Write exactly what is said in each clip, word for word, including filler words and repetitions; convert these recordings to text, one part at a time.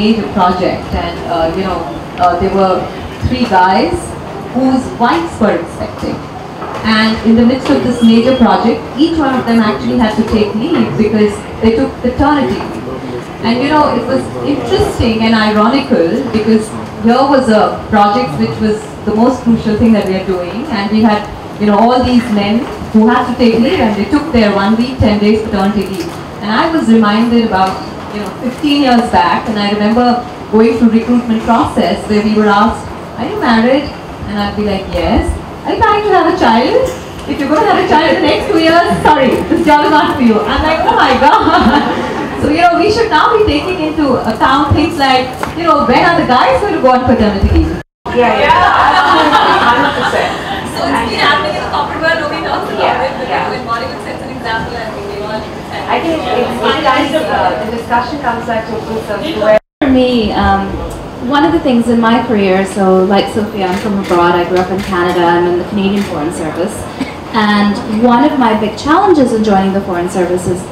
made a project, and uh, you know uh, there were three guys whose wives were expecting, and in the midst of this major project, each one of them actually had to take leave because they took paternity. And you know, it was interesting and ironical because here was a project which was the most crucial thing that we are doing, and we had, you know, all these men who had to take leave, and they took their one week, ten days paternity leave. And I was reminded about, you know, fifteen years back, and I remember going through recruitment process where we were asked, "Are you married?" And I'd be like, "Yes." "Are you planning to have a child? If you're going to have a child in the next two years, sorry, this job is not for you." I'm like, "Oh my God." So you know, we should now be taking into account things like, you know, when are the guys going to go on paternity leave? Yeah, yeah, one hundred percent. So it's been happening in the corporate world, nobody knows about yeah, it, but yeah. in Bollywood sets an example, I think we all understand. I think it's, it comes, uh, the discussion comes back to a full circle. For me, um, one of the things in my career, so like Sophie, I'm from abroad, I grew up in Canada, I'm in the Canadian Foreign Service, and one of my big challenges in joining the Foreign Service is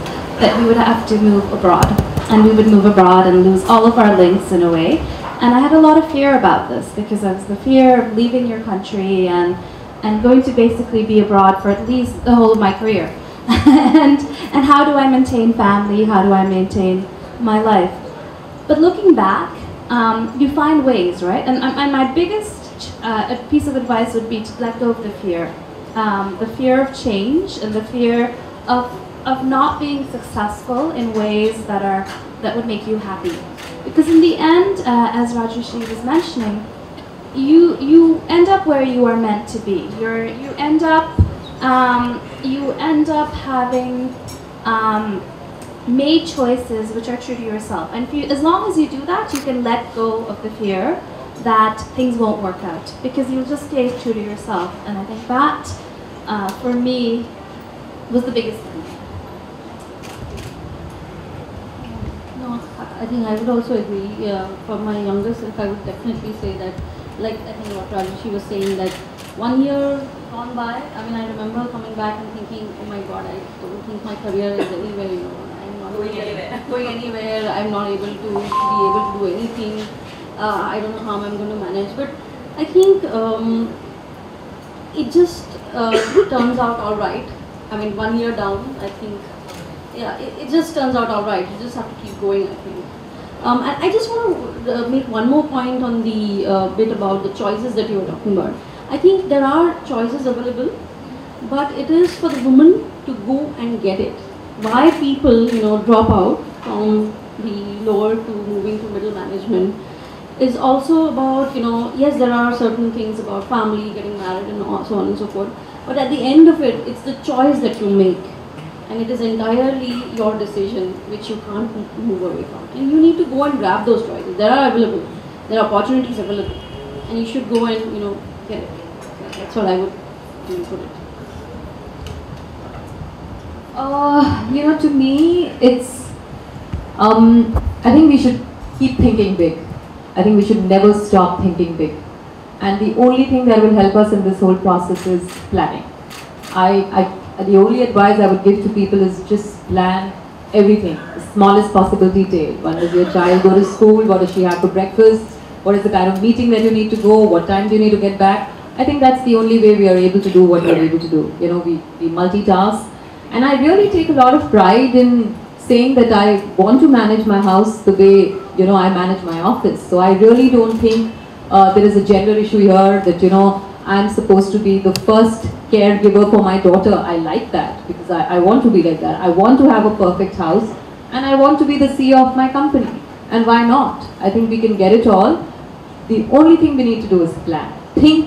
that we would have to move abroad, and we would move abroad and lose all of our links in a way. And I had a lot of fear about this because I was the fear of leaving your country and and going to basically be abroad for at least the whole of my career. and and how do I maintain family? How do I maintain my life? But looking back, um, you find ways, right? And, and my biggest uh, piece of advice would be to let go of the fear, um, the fear of change and the fear of of not being successful in ways that are that would make you happy, because in the end, uh, as Rajarshi was mentioning, you you end up where you are meant to be. You're you end up um, you end up having um, made choices which are true to yourself, and if you, as long as you do that, you can let go of the fear that things won't work out because you'll just stay true to yourself. And I think that uh, for me was the biggest thing. I think I would also agree. Uh, for my younger self, I would definitely say that, like I think what Rajarshi was saying, that one year gone by, I mean, I remember coming back and thinking, oh my God, I don't think my career is anywhere, you know, I'm not going anywhere, going anywhere. I'm not able to be able to do anything, uh, I don't know how I'm going to manage. But I think um, it just uh, turns out all right. I mean, one year down, I think, yeah, it, it just turns out all right. You just have to keep going, I think. Um, and I just want to uh, make one more point on the uh, bit about the choices that you were talking about. I think there are choices available, but it is for the woman to go and get it. Why people, you know, drop out from the lower to moving to middle management is also about, you know, yes, there are certain things about family, getting married and so on and so forth. But at the end of it, it's the choice that you make. And it is entirely your decision which you can't move away from. And you need to go and grab those choices. There are available. There are opportunities available. And you should go and, you know, get it. That's what I would put it. Uh, you know, to me, it's, um, I think we should keep thinking big. I think we should never stop thinking big. And the only thing that will help us in this whole process is planning. I, I The only advice I would give to people is just plan everything, the smallest possible detail. When does your child go to school? What does she have for breakfast? What is the kind of meeting that you need to go? What time do you need to get back? I think that's the only way we are able to do what we are able to do. You know, we, we multitask. And I really take a lot of pride in saying that I want to manage my house the way, you know, I manage my office. So I really don't think uh, there is a gender issue here that, you know, I'm supposed to be the first caregiver for my daughter. I like that because I, I want to be like that. I want to have a perfect house and I want to be the C E O of my company. And why not? I think we can get it all. The only thing we need to do is plan. Think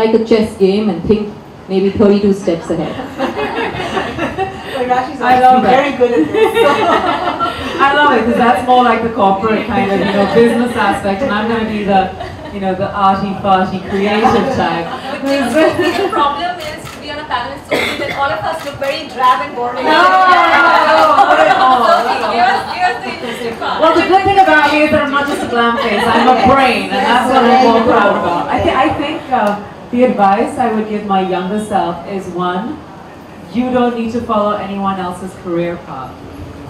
like a chess game and think maybe thirty-two steps ahead. I love it. Very good at this. I love it because that's more like the corporate kind of, you know, business aspect, and I'm going to be the, you know, the arty-farty creative type. The problem is, to be on a panel so that all of us look very drab and boring. No, no, not at all. So here's, here's the interesting part. Well, the good thing about me is that I'm not just a glam face, I'm a brain, and that's what I'm more proud about. I, th I think uh, the advice I would give my younger self is, one, you don't need to follow anyone else's career path.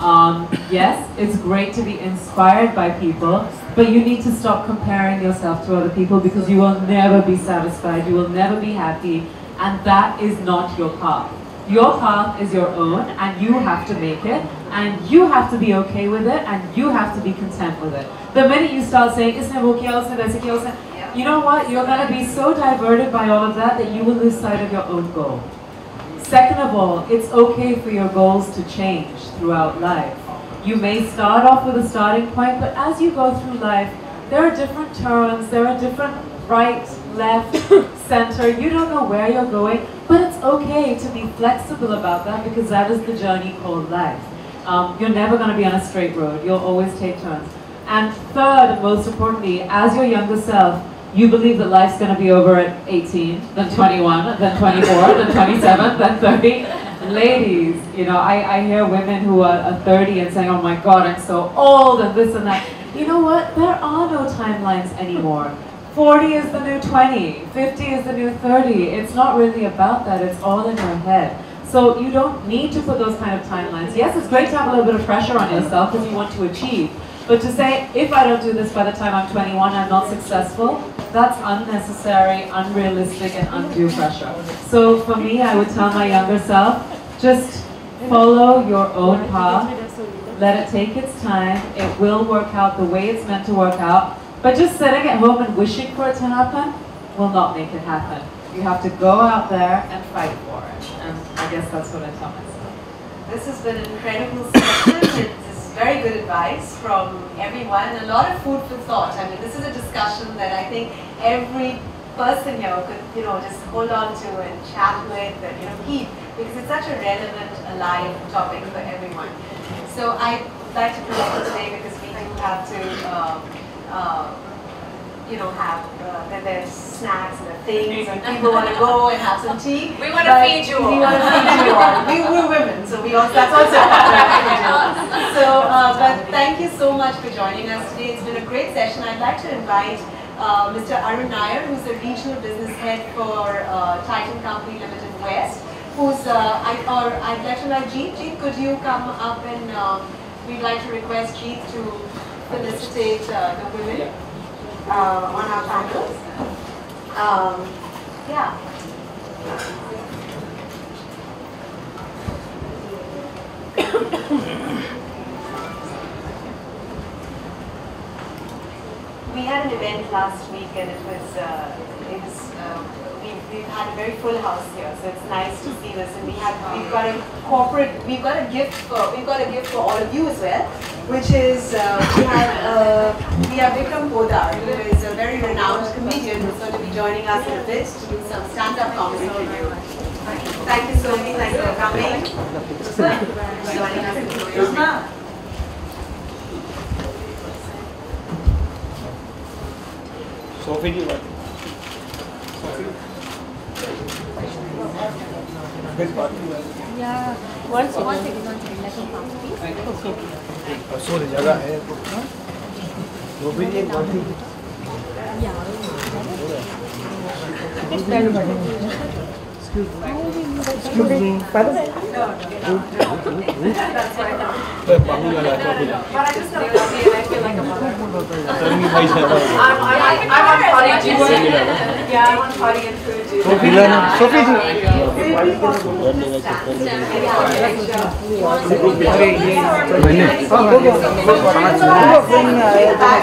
Um, yes, it's great to be inspired by people, but you need to stop comparing yourself to other people, because you will never be satisfied, you will never be happy, and that is not your path. Your path is your own, and you have to make it, and you have to be okay with it, and you have to be content with it. The minute you start saying, isn't it okay, isn't it okay, isn't it, you know what, you're going to be so diverted by all of that that you will lose sight of your own goal. Second of all, it's okay for your goals to change throughout life. You may start off with a starting point, but as you go through life, there are different turns, there are different right, left, center, you don't know where you're going, but it's okay to be flexible about that, because that is the journey called life. Um, you're never going to be on a straight road, you'll always take turns. And third, and most importantly, as your younger self, you believe that life's going to be over at eighteen, then twenty-one, then twenty-four, then twenty-seven, then thirty. Ladies, you know, I, I hear women who are, are thirty and saying, oh my God, I'm so old and this and that. You know what? There are no timelines anymore. forty is the new twenty, fifty is the new thirty. It's not really about that. It's all in your head. So you don't need to put those kind of timelines. Yes, it's great to have a little bit of pressure on yourself because you want to achieve. But to say, if I don't do this by the time I'm twenty-one, I'm not successful, that's unnecessary, unrealistic, and undue pressure. So for me, I would tell my younger self, just follow your own path, let it take its time, it will work out the way it's meant to work out, but just sitting at home and wishing for it to happen will not make it happen. You have to go out there and fight for it, and I guess that's what I tell myself. This has been an incredible session. Very good advice from everyone, a lot of food for thought. I mean, this is a discussion that I think every person here could, you know, just hold on to and chat with and, you know, keep, because it's such a relevant, alive topic for everyone. So I'd like to close for today, because we do have to, uh, uh, you know, have, uh, then there's snacks and the things, and people want to go and have some tea. We want to feed you all. We want to feed you all. We, we're women, so we also, that's also So, uh, but thank you so much for joining us today. It's been a great session. I'd like to invite uh, Mister Arun Iyer, who's the Regional Business Head for uh, Titan Company Limited West, who's, uh, I, or I'd like to invite Jeet. Jeet, could you come up and uh, we'd like to request Jeet to felicitate uh, the women. Yeah. Uh, on our panels. Um, yeah. We had an event last week, and it was, uh, it was uh, we, we've had a very full house here, so it's nice to see this. And we have, we've got a corporate, we've got a gift for, we've got a gift for all of you as well, which is, uh, we have, uh, we have Vikram Boda, who is a very renowned comedian, who's going to be joining us in a bit to do some stand-up comedy for you. Thank you so much, thank you for coming. Joining us in Toyota. Sophie, do you want? Sophie? Yeah. One second, one second, one second. Let me pass, please. Sophie. Sorry, जगह है वो भी एक बात है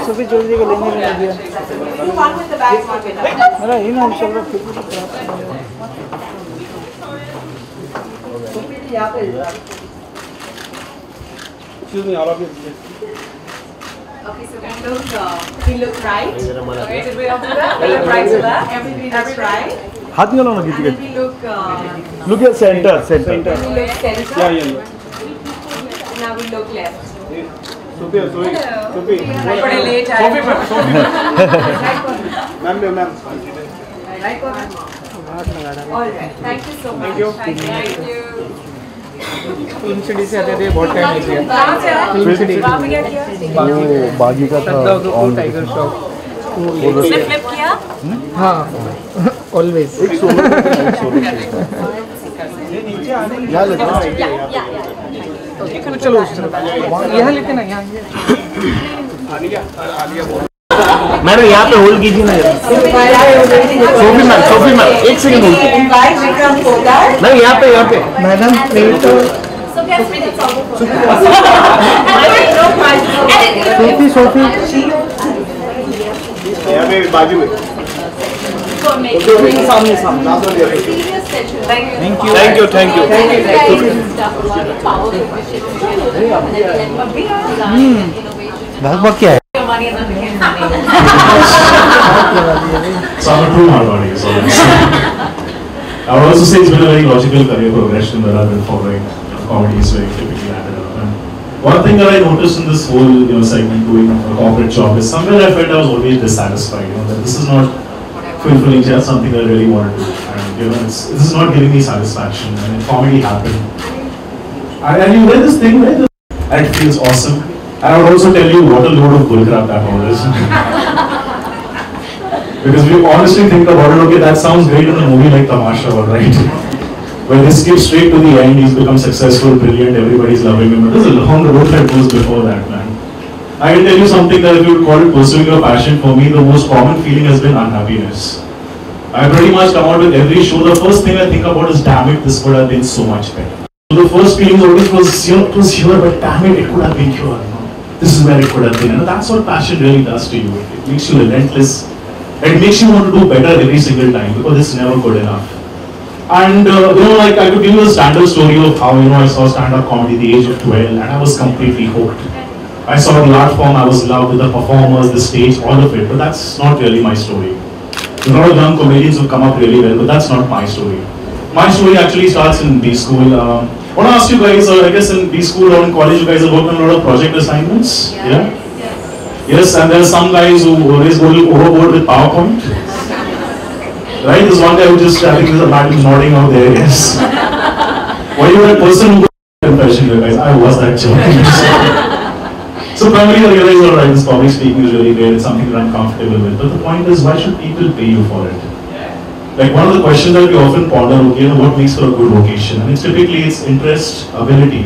Sophie Chaudhary को लेने में दिया मेरा इन हम सब लोग Okay, so we look, uh, we look right. Okay, did we after that? We look right to that. Everybody that's right. And then we look... Uh, look at center. Center. We look center. Yeah, yeah, yeah. Now we look left. Sophie, Sophie. Sophie. Pretty late. Sophie, Sophie. Ma'am, ma'am. Right corner. All right. Thank you so much. Thank you. Thank you. Film City से आते थे बहुत time लग गया film city वो बागी का था और टाइगर शॉप उसने फ्लिप किया हाँ ऑलवेज एक सोलो एक सोलो ये नीचे आने या या या लेकर चलो उस तरफ, यहाँ लेके ना यहाँ। मैडम यहाँ पे होल्ड कीजिए ना, सोफी मैम, सोफी मैम एक सेकंड होल्ड कीजिए। मैम यहाँ पे, यहाँ पे मैडम प्लीज। सोफी सोफी यहाँ पे बाजू में, सामने सामने। Thank you thank you thank you. Bhagwat क्या है? I would also say it's been a very logical career progression that I've been following. Comedy is very typically added up. And one thing that I noticed in this whole, you know, segment doing a corporate job is somewhere I felt I was always dissatisfied. You know, that this is not fulfilling. That's something that I really wanted to do. And you know, it's, this is not giving me satisfaction. And comedy happened. And, and you read this thing, right? And it feels awesome. And I would also tell you what a load of bullcrap that all is. Because we honestly think about it, okay, that sounds great in a movie like Tamasha, right? Where they skip straight to the end, he's become successful, brilliant, everybody's loving him. But there's a long road that goes before that, man. I will tell you something that if you would call it pursuing your passion, for me, the most common feeling has been unhappiness. I pretty much come out with every show, the first thing I think about is, damn it, this could have been so much better. So the first feeling always was, you know, it was here, but damn it, it could have been here. This is where it could have been. And that's what passion really does to you. It makes you relentless. It makes you want to do better every single time because it's never good enough. And uh, you know, like I could give you a standard story of how you know I saw stand-up comedy at the age of twelve, and I was completely hooked. I saw the art form, I was in love with the performers, the stage, all of it. But that's not really my story. A lot of young comedians who come up really well, but that's not my story. My story actually starts in B school. Um, I want to ask you guys, uh, I guess in B school or in college, you guys have worked on a lot of project assignments. Yeah? Yeah? Yes. Yes, and there are some guys who always go overboard with PowerPoint. Right? There's one guy who just, I think there's a man who's nodding out there, yes. Were you a person who goes to impression, you guys? I was that joke. So primarily, I realized, all right, this public speaking is really great. It's something that I'm comfortable with. But the point is, why should people pay you for it? Like one of the questions that we often ponder, okay, you know, what makes for a good vocation? And it's typically it's interest, ability,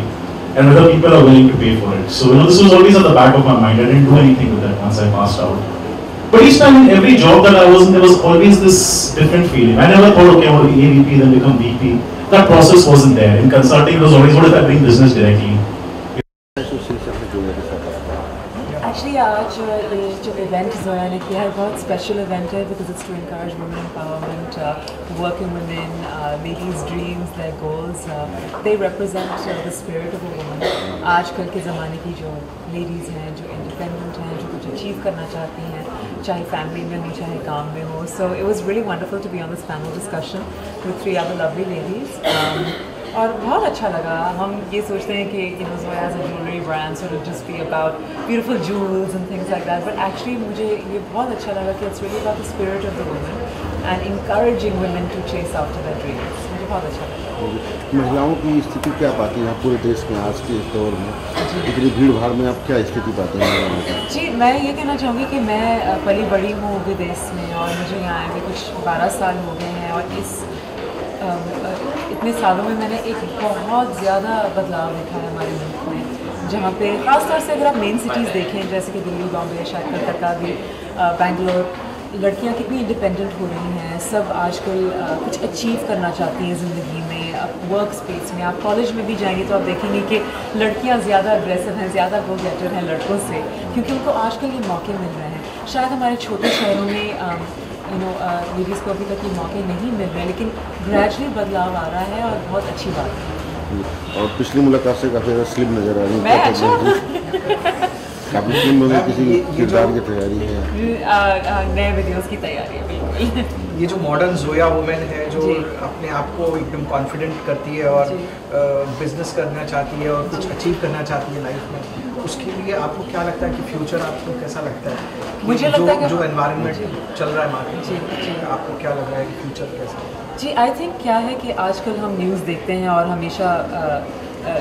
and other people are willing to pay for it. So you know, this was always at the back of my mind. I didn't do anything with that once I passed out. But each time in every job that I was in, there was always this different feeling. I never thought, okay, I want to be A V P, then become V P. That process wasn't there. In consulting, it was always, what if I bring business directly? Actually, आज जो event Zoya ने किया है बहुत special event है because it's to encourage women empowerment, uh, working women, uh, ladies' dreams, their goals. Uh, they represent uh, the spirit of a woman. आजकल के ज़माने की जो ladies हैं, जो independent हैं, जो कुछ achieve करना चाहती हैं, चाहे family में हो, चाहे काम में हो. So it was really wonderful to be on this panel discussion with three other lovely ladies. Um, और बहुत अच्छा लगा. हम ये सोचते हैं कि you know Zoya as a jewelry brand sort of just be about beautiful jewels and things like that, but actually मुझे ये बहुत अच्छा लगा कि it's really about the spirit of the woman and encouraging women to chase after their dreams. मुझे बहुत अच्छा लगा. महिलाओं की स्थिति क्या पाती हैं पूरे देश में आज के दौर में, इतनी भीड़ भाड़ में आप क्या स्थिति पाते हैं? जी, मैं ये कहना चाहूँगी कि मैं पली बड़ी हूँ विदेश में और मुझे यहाँ आए हुए कुछ बारह साल हो गए हैं और इस इतने सालों में मैंने एक बहुत ज़्यादा बदलाव देखा है हमारे मुल्क में, जहाँ पे ख़ासतौर से अगर आप मेन सिटीज़ देखें जैसे कि दिल्ली, बॉम्बे, शायद कलकत्ता भी, बेंगलोर, लड़कियाँ कितनी इंडिपेंडेंट हो रही हैं. सब आजकल कुछ अचीव करना चाहती हैं ज़िंदगी में. आप वर्क स्पेस में, आप कॉलेज में भी जाएंगे तो आप देखेंगे कि लड़कियाँ ज़्यादा अग्रेसिव हैं, ज़्यादा गो गेटर हैं लड़कों से, क्योंकि उनको आजकल ये मौके मिल रहे हैं. शायद हमारे छोटे शहरों में यू नो लेडीज़ को अभी तक ये मौके नहीं मिल रहे, लेकिन ग्रेजुअली बदलाव आ रहा है और बहुत अच्छी बात है. और पिछली मुलाकात से काफ़ी स्लिम नज़र आ रही है. काफ़ी स्लिम हो गई. किसी किरदार की तैयारी है, नए वीडियोस की तैयारी है. बिल्कुल. ये जो मॉडर्न जोया वुमेन है जो अपने आप को एकदम कॉन्फिडेंट करती है और बिजनेस करना चाहती है और कुछ अचीव करना चाहती है लाइफ में, उसके लिए आपको क्या लगता है कि फ्यूचर आपको कैसा लगता है? मुझे लगता है जो एनवायरनमेंट चल रहा है मार्केट में, आपको क्या लग रहा है कि फ्यूचर कैसा है? जी, आई थिंक क्या है कि आजकल हम न्यूज़ देखते हैं और हमेशा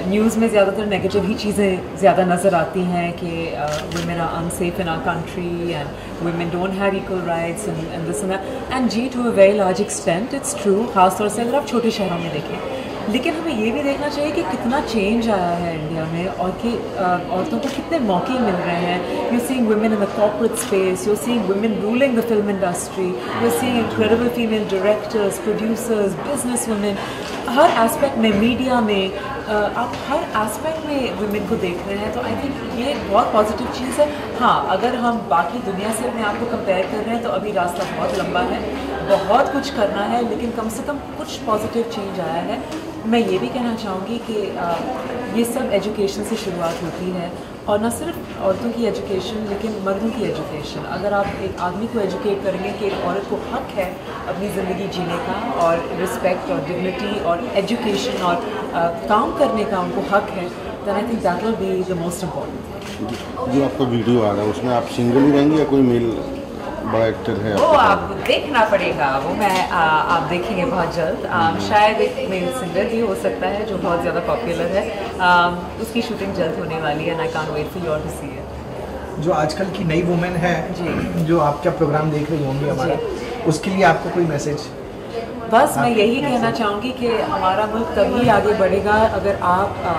न्यूज़ में ज़्यादातर नेगेटिव ही चीज़ें ज़्यादा नज़र आती हैं कि women are unsafe in our country and women don't have equal rights and and this and that. And जी, to a very large extent it's true. खासतौर से अगर आप छोटे शहरों में देखें लेकिन हमें ये भी देखना चाहिए कि कितना चेंज आया है इंडिया में और कि औरतों को कितने मौके मिल रहे हैं. You seeing women in the corporate space, you seeing women ruling the film industry, you seeing incredible female directors, producers, business women, हर एस्पेक्ट में, मीडिया में, आप हर एस्पेक्ट में वुमेन को देख रहे हैं. तो आई थिंक ये बहुत पॉजिटिव चीज़ है. हाँ, अगर हम बाकी दुनिया से अपने आप को कंपेयर कर रहे हैं तो अभी रास्ता बहुत लंबा है, बहुत कुछ करना है, लेकिन कम से कम कुछ पॉजिटिव चेंज आया है. मैं ये भी कहना चाहूँगी कि ये सब एजुकेशन से शुरुआत होती है, और न सिर्फ औरतों की एजुकेशन लेकिन मर्दों की एजुकेशन. अगर आप एक आदमी को एजुकेट करेंगे कि एक औरत को हक है अपनी ज़िंदगी जीने का, और रिस्पेक्ट और डिग्निटी और एजुकेशन और आ, काम करने का उनको हक है, then I think that will be the most important. जो आपका वीडियो आ रहा है उसमें आप सिंगल ही रहेंगे या कोई मेल बड़ा एक्टर है? वो आपको देखना पड़ेगा, वो मैं आ, आप देखेंगे बहुत जल्द. आ, शायद एक मेल सिंगर भी हो सकता है जो बहुत ज़्यादा पॉपुलर है. आ, उसकी शूटिंग जल्द होने वाली है and I can't wait for you all to see it. जो आजकल की नई वुमेन है जी, जो आपका प्रोग्राम देख रही होंगी हमारा, उसके लिए आपको कोई मैसेज? बस मैं यही कहना चाहूँगी कि हमारा मुल्क तभी आगे बढ़ेगा अगर आप आ,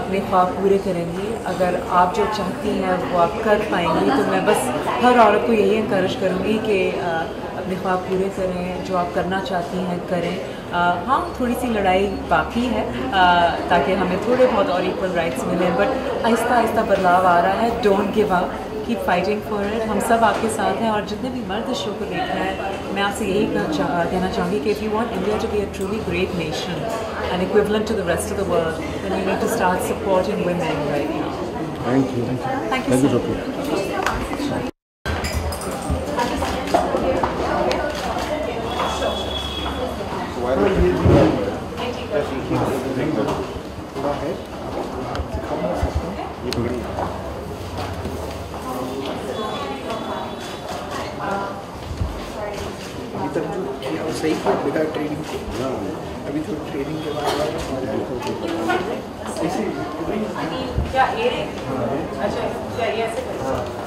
अपने ख्वाब पूरे करेंगी, अगर आप जो चाहती हैं वो आप कर पाएंगी. तो मैं बस हर औरत को यही इंकरेज करूँगी कि आ, अपने ख्वाब पूरे करें, जो आप करना चाहती हैं करें. आ, हाँ, थोड़ी सी लड़ाई बाकी है आ, ताकि हमें थोड़े बहुत और इक्वल राइट्स मिलें, बट आहिस्ता आहिस्ता बदलाव आ रहा है. Don't give up, keep fighting for it. हम सब आपके साथ हैं, और जितने भी मर्द शो को देख रहे हैं, मैं आपसे यही कहना चाहूँगी कि if you want India to be a truly great nation and equivalent to the rest of the world, then you need to start supporting women right now. Thank you, thank you, thank you. सही था बिना training के, अभी तो training के बाद ऐसे क्या ये अच्छा क्या ये ऐसे